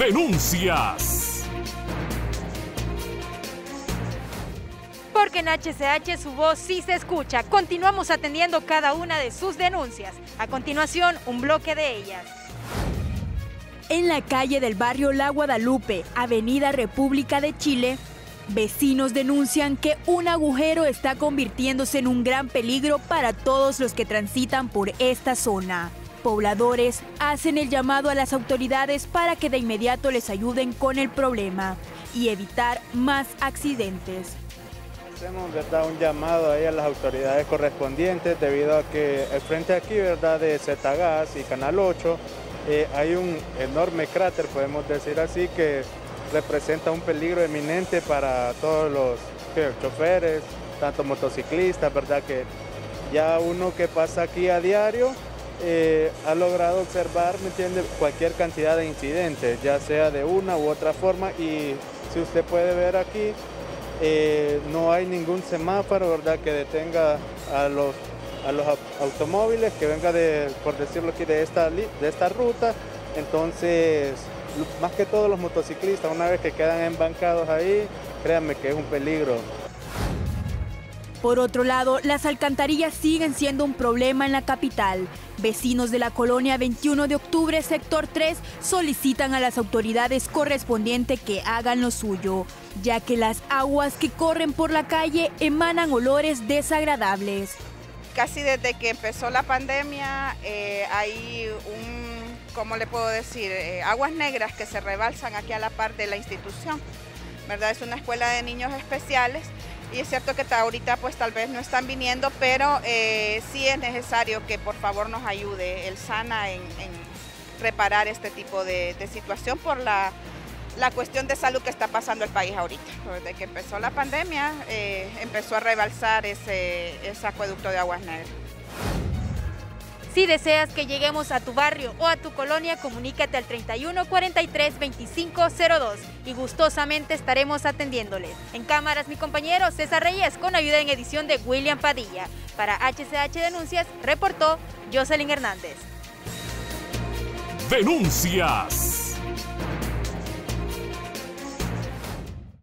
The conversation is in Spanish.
denuncias. Porque en HCH su voz sí se escucha. Continuamos atendiendo cada una de sus denuncias. A continuación, un bloque de ellas. En la calle del barrio La Guadalupe, Avenida República de Chile, vecinos denuncian que un agujero está convirtiéndose en un gran peligro para todos los que transitan por esta zona. Pobladores hacen el llamado a las autoridades para que de inmediato les ayuden con el problema y evitar más accidentes. Hacemos, ¿verdad?, un llamado ahí a las autoridades correspondientes debido a que frente aquí, ¿verdad?, de Z-Gas y Canal 8 hay un enorme cráter, podemos decir así, que representa un peligro eminente para todos los choferes, tanto motociclistas, ¿verdad? Que ya uno que pasa aquí a diario ha logrado observar, ¿me entiende?, cualquier cantidad de incidentes, ya sea de una u otra forma. Y si usted puede ver aquí, no hay ningún semáforo, ¿verdad?, que detenga a los automóviles que venga de, por decirlo aquí, de esta ruta. Entonces, más que todos los motociclistas, una vez que quedan embancados ahí, créanme que es un peligro. Por otro lado, las alcantarillas siguen siendo un problema en la capital. Vecinos de la colonia 21 de octubre, sector 3, solicitan a las autoridades correspondientes que hagan lo suyo, ya que las aguas que corren por la calle emanan olores desagradables. Casi desde que empezó la pandemia hay un... ¿cómo le puedo decir? Aguas negras que se rebalsan aquí a la par de la institución, ¿verdad? Es una escuela de niños especiales y es cierto que ahorita pues tal vez no están viniendo, pero sí es necesario que por favor nos ayude el SANA en reparar este tipo de situación por la cuestión de salud que está pasando el país ahorita. Desde que empezó la pandemia empezó a rebalsar ese acueducto de aguas negras. Si deseas que lleguemos a tu barrio o a tu colonia, comunícate al 3143-2502 y gustosamente estaremos atendiéndoles. En cámaras, mi compañero César Reyes, con ayuda en edición de William Padilla. Para HCH Denuncias, reportó Jocelyn Hernández. Denuncias.